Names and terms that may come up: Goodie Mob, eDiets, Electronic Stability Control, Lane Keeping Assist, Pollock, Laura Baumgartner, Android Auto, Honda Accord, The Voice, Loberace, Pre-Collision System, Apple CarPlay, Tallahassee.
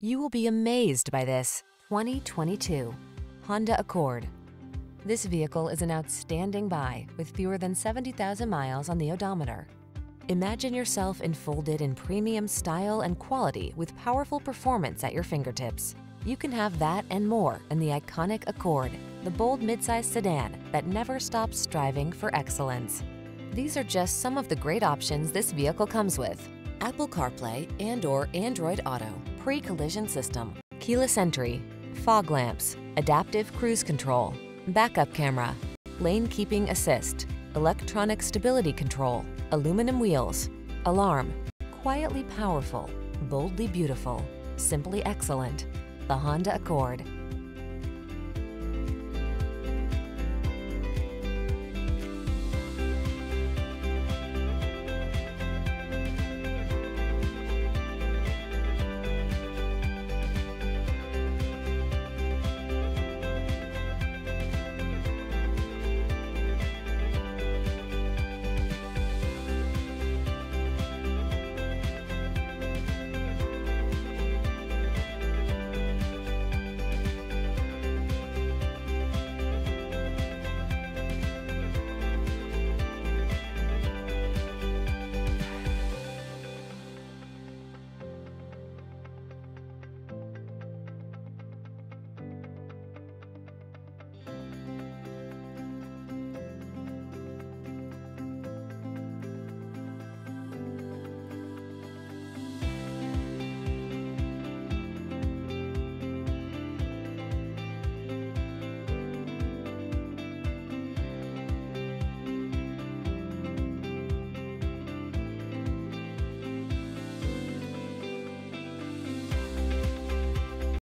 You will be amazed by this 2022 Honda Accord. This vehicle is an outstanding buy with fewer than 70,000 miles on the odometer. Imagine yourself enfolded in premium style and quality with powerful performance at your fingertips. You can have that and more in the iconic Accord, the bold midsize sedan that never stops striving for excellence. These are just some of the great options this vehicle comes with: Apple CarPlay and/or Android Auto, pre-collision system, keyless entry, fog lamps, adaptive cruise control, backup camera, lane keeping assist, electronic stability control, aluminum wheels, alarm. Quietly powerful, boldly beautiful, simply excellent. The Honda Accord.